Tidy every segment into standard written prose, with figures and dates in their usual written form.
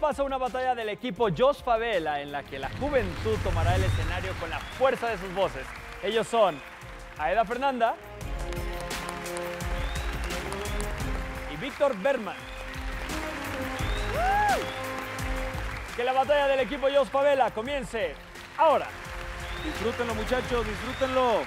Pasa una batalla del equipo Joss Favela en la que la juventud tomará el escenario con la fuerza de sus voces. Ellos son Aida Fernanda y Víctor Bermant. Que la batalla del equipo Joss Favela comience ahora. Disfrútenlo, muchachos, disfrútenlo.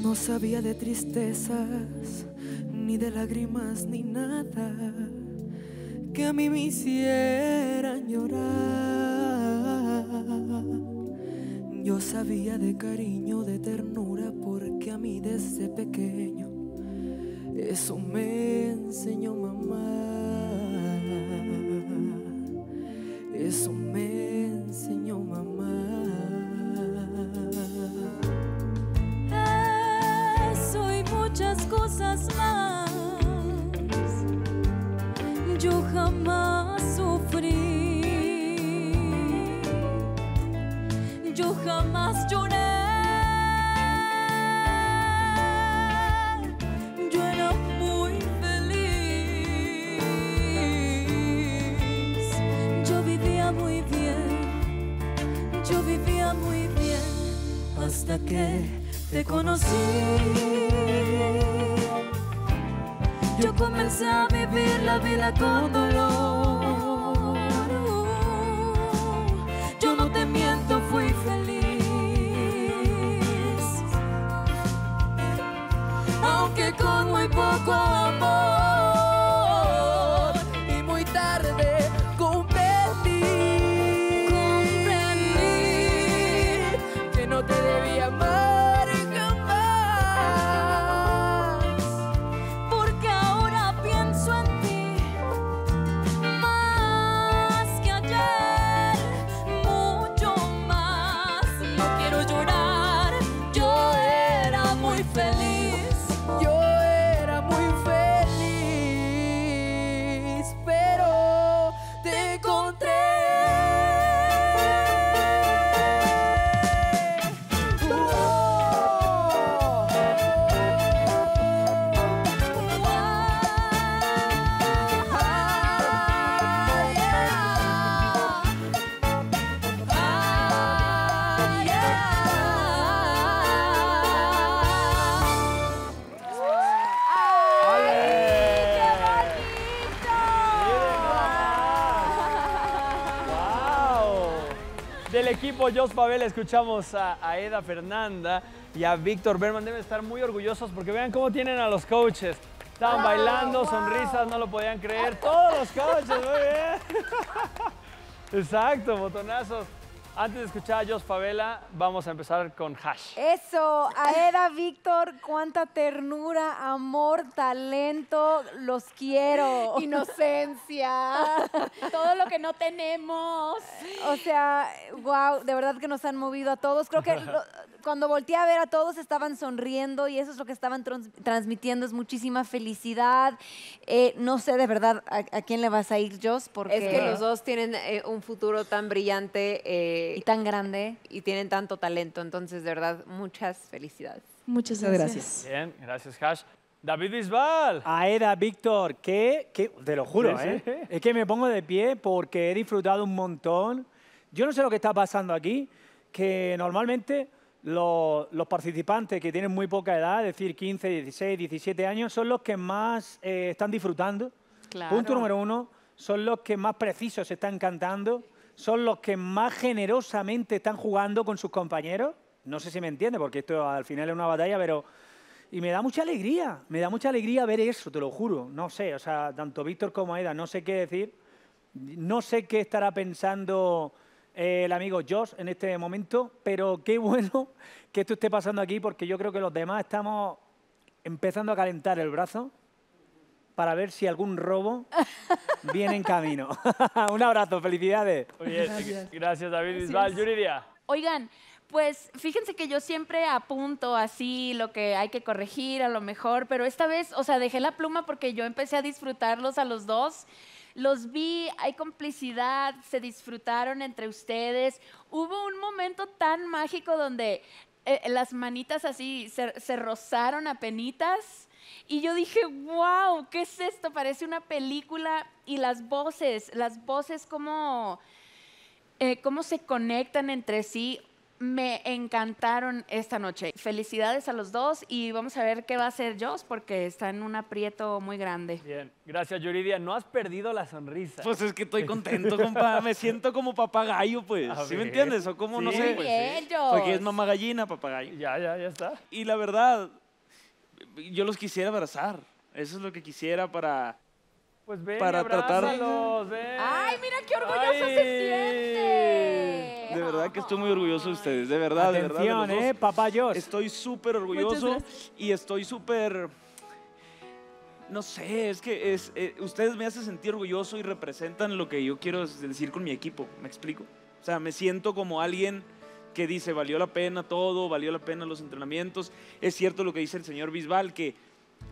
No sabía de tristezas, ni de lágrimas, ni nada que a mí me hicieran llorar. Yo sabía de cariño, de ternura, porque a mí desde pequeño eso me enseñó mamá. Eso me enseñó mamá. Muchas cosas más, yo jamás sufrí, yo jamás lloré, yo era muy feliz, yo vivía muy bien, yo vivía muy bien, hasta que te conocí. Yo comencé a vivir la vida con dolor. Yo no te miento, fui feliz, aunque con muy poco amor, y muy tarde comprendí que no te debía amar. Del equipo Joss Favela escuchamos a Aida Fernanda y a Víctor Bermant. Deben estar muy orgullosos porque vean cómo tienen a los coaches. Estaban bailando, sonrisas, no lo podían creer. Todos los coaches, muy bien. Exacto, botonazos. Antes de escuchar a Joss Favela, vamos a empezar con Hash. Eso, Aida, Víctor, cuánta ternura, amor, talento, los quiero. Inocencia. Todo lo que no tenemos. O sea, wow, de verdad que nos han movido a todos. Creo que cuando volteé a ver a todos estaban sonriendo y eso es lo que estaban transmitiendo, es muchísima felicidad. No sé de verdad a quién le vas a ir, Joss, porque... Es que los dos tienen un futuro tan brillante y tan grande. Y tienen tanto talento, entonces de verdad, muchas felicidades. Muchas gracias. Bien, gracias, Hash. David Bisbal. Aida, Víctor, que te lo juro, sí, sí. Es que me pongo de pie porque he disfrutado un montón. Yo no sé lo que está pasando aquí, que normalmente los participantes que tienen muy poca edad, es decir, 15, 16, 17 años, son los que más están disfrutando. Claro. Punto número uno, son los que más precisos están cantando, son los que más generosamente están jugando con sus compañeros. No sé si me entiende, porque esto al final es una batalla, pero... Y me da mucha alegría ver eso, te lo juro. No sé, o sea, tanto Víctor como Aida, no sé qué decir, no sé qué estará pensando el amigo Joss en este momento, pero qué bueno que esto esté pasando aquí, porque yo creo que los demás estamos empezando a calentar el brazo para ver si algún robo viene en camino. Un abrazo, felicidades. Oye, gracias. Gracias, David Bisbal. Yuridia. Oigan, pues fíjense que yo siempre apunto así lo que hay que corregir a lo mejor, pero esta vez, o sea, dejé la pluma porque yo empecé a disfrutarlos a los dos. los vi, hay complicidad, se disfrutaron entre ustedes. Hubo un momento tan mágico donde las manitas así se rozaron apenitas. Y yo dije, wow, ¿qué es esto? Parece una película. Y las voces cómo se conectan entre sí, me encantaron esta noche. Felicidades a los dos y vamos a ver qué va a hacer Joss porque está en un aprieto muy grande. Bien, gracias Yuridia. No has perdido la sonrisa. Pues es que estoy contento, compa. Me siento como papagayo, pues. ¿Sí me entiendes? O como, sí, no sé. Muy bien, Joss. Porque es mamá gallina, papagayo. Ya está. Y la verdad, yo los quisiera abrazar. Eso es lo que quisiera para... Pues ven, abrázalos, ven. ¡Ay, mira qué orgulloso se siente! De verdad que estoy muy orgulloso de ustedes, de verdad. Atención, de verdad, papá Joss. Estoy súper orgulloso y estoy súper... No sé, es que ustedes me hacen sentir orgulloso y representan lo que yo quiero decir con mi equipo, ¿me explico? O sea, me siento como alguien que dice, valió la pena todo, valió la pena los entrenamientos. Es cierto lo que dice el señor Bisbal, que...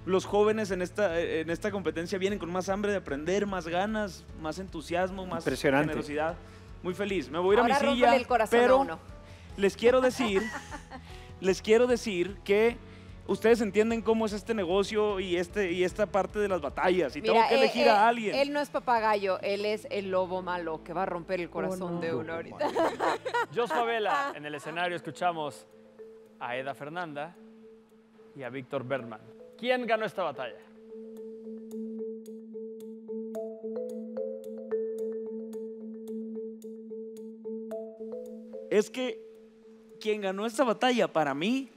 Los jóvenes en esta competencia vienen con más hambre de aprender, más ganas, más entusiasmo, más generosidad. Muy feliz. Me voy a ir a mi silla, pero les quiero decir que ustedes entienden cómo es este negocio y esta parte de las batallas. Y mira, tengo que elegir a alguien. Él no es papagayo, él es el lobo malo que va a romper el corazón de uno ahorita. Joss Favela, en el escenario escuchamos a Aida Fernanda y a Víctor Bermant. ¿Quién ganó esta batalla? Es que quien ganó esta batalla para mí...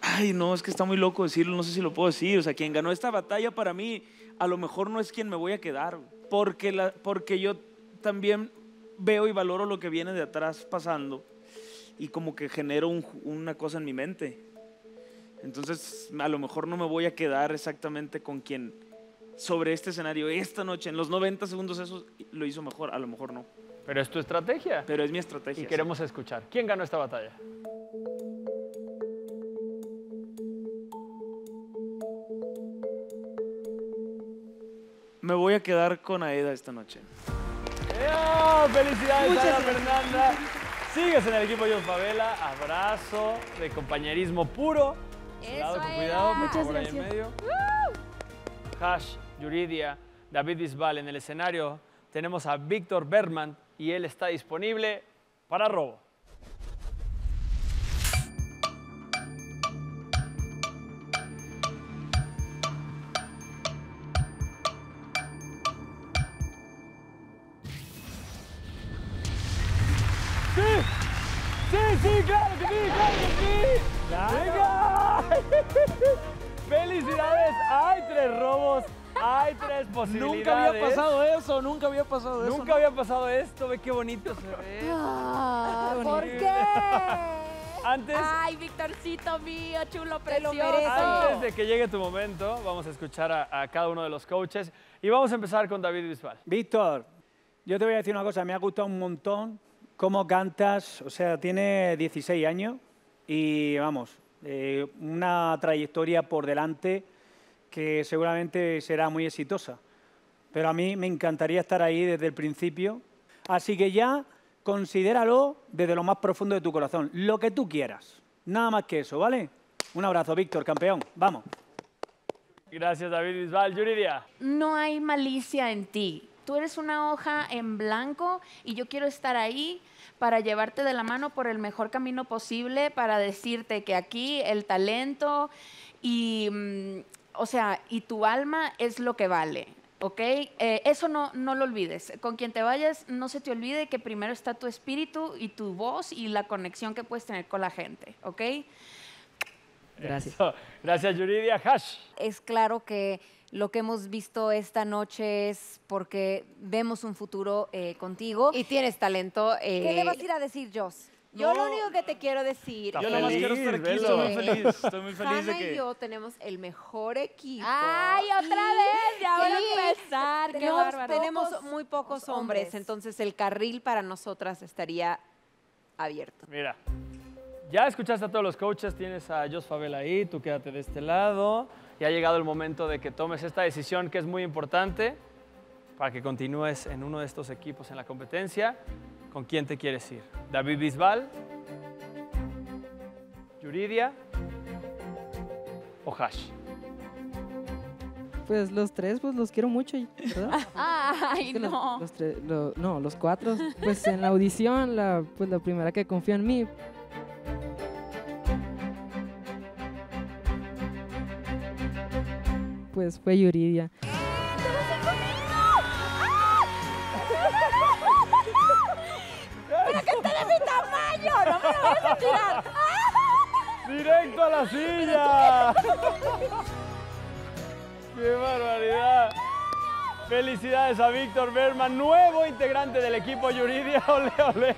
ay, no, es que está muy loco decirlo, no sé si lo puedo decir. O sea, quien ganó esta batalla para mí a lo mejor no es quien me voy a quedar. Porque yo también veo y valoro lo que viene de atrás pasando y como que genero una cosa en mi mente. Entonces, a lo mejor no me voy a quedar exactamente con quien sobre este escenario esta noche, en los 90 segundos eso lo hizo mejor, a lo mejor no. Pero es tu estrategia. Pero es mi estrategia. Y queremos escuchar. ¿Quién ganó esta batalla? Me voy a quedar con Aida esta noche. ¡Oh! ¡Felicidades, Aida Fernanda! Sigues en el equipo Joss Favela. Abrazo de compañerismo puro. Cuidado, con cuidado, muchas gracias. En medio. Hash, Yuridia, David Bisbal en el escenario. Tenemos a Víctor Bermant y él está disponible para robo. ¡Sí! ¡Sí, sí, claro que sí, claro que sí! ¡Venga! ¡Felicidades! Hay 3 robos, hay 3 posibilidades. Nunca había pasado eso, nunca había pasado eso. Nunca había pasado esto, ve qué bonito se ve. Ah, ¿por qué? Antes... Ay, Victorcito mío, chulo, precioso. Antes de que llegue tu momento, vamos a escuchar a cada uno de los coaches y vamos a empezar con David Bisbal. Víctor, yo te voy a decir una cosa, me ha gustado un montón cómo cantas, o sea, tiene 16 años. Y vamos, una trayectoria por delante que seguramente será muy exitosa. Pero a mí me encantaría estar ahí desde el principio. Así que ya considéralo desde lo más profundo de tu corazón. Lo que tú quieras. Nada más que eso, ¿vale? Un abrazo, Víctor, campeón. Vamos. Gracias, David Bisbal. Yuridia. No hay malicia en ti. Tú eres una hoja en blanco y yo quiero estar ahí para llevarte de la mano por el mejor camino posible, para decirte que aquí el talento y tu alma es lo que vale, ¿ok? Eso no lo olvides. Con quien te vayas, no se te olvide que primero está tu espíritu y tu voz y la conexión que puedes tener con la gente, ¿ok? Gracias. Eso. Gracias, Yuridia. Hash. Es claro que lo que hemos visto esta noche es porque vemos un futuro contigo. Y tienes talento. ¿Qué le vas a ir a decir, Joss? No. Yo lo único que te quiero decir... Yo nomás quiero estar aquí, estoy muy feliz. Hanna y yo tenemos el mejor equipo. ¡Ay, otra vez! Ya van a empezar. Tenemos muy pocos hombres, entonces el carril para nosotras estaría abierto. Mira, ya escuchaste a todos los coaches, tienes a Joss Favela ahí, tú quédate de este lado... y ha llegado el momento de que tomes esta decisión que es muy importante para que continúes en uno de estos equipos en la competencia. ¿Con quién te quieres ir? David Bisbal, Yuridia o Hash. Pues los tres, pues los quiero mucho, ¿verdad? Ay, no. Los cuatro. Pues en la audición, pues la primera que confió en mí. Pues fue Yuridia. ¡Te vas a ir conmigo! ¡Pero que esté de mi tamaño! ¡No me lo vayas a tirar! ¡Directo a la silla! ¡Qué barbaridad! ¡Felicidades a Víctor Bermant, nuevo integrante del equipo Yuridia! ¡Ole, ole!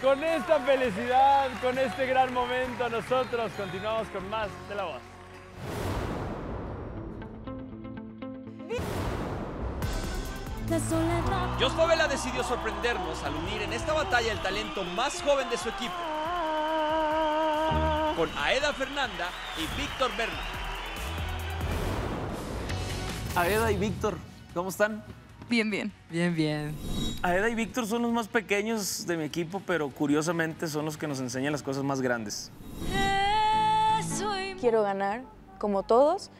Con esta felicidad, con este gran momento, nosotros continuamos con más de La Voz. Joss Favela decidió sorprendernos al unir en esta batalla el talento más joven de su equipo, con Aida Fernanda y Víctor Bermant. Aida y Víctor, ¿cómo están? Bien, bien. Bien, bien. Aida y Víctor son los más pequeños de mi equipo, pero curiosamente son los que nos enseñan las cosas más grandes. Quiero ganar, como todos,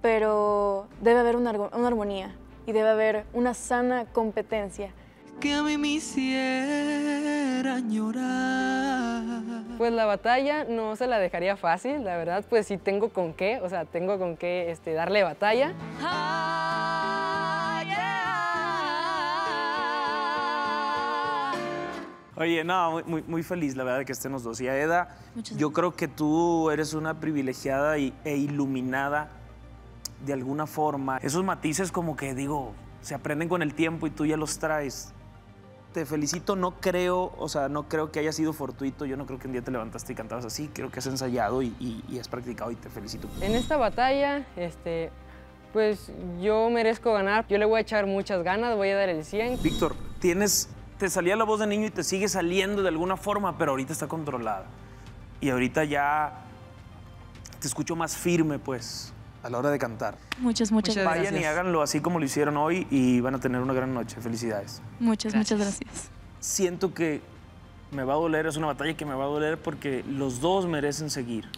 pero debe haber una armonía y debe haber una sana competencia. Que a mí me hiciera llorar. Pues la batalla no se la dejaría fácil, la verdad, pues sí tengo con qué, o sea, tengo con qué darle batalla. Ah, yeah. Oye, no, muy, muy feliz la verdad de que estén los dos. Y Aida, yo creo que tú eres una privilegiada e iluminada de alguna forma. Esos matices como que, digo, se aprenden con el tiempo y tú ya los traes. Te felicito, no creo, o sea, no creo que haya sido fortuito, yo no creo que un día te levantaste y cantabas así, creo que has ensayado y has practicado y te felicito. En esta batalla, pues yo merezco ganar, yo le voy a echar muchas ganas, voy a dar el 100. Víctor, te salía la voz de niño y te sigue saliendo de alguna forma, pero ahorita está controlada. Y ahorita ya te escucho más firme, pues, a la hora de cantar. Muchas gracias. Vayan y háganlo así como lo hicieron hoy y van a tener una gran noche. Felicidades. Muchas gracias. Siento que me va a doler, es una batalla que me va a doler porque los dos merecen seguir.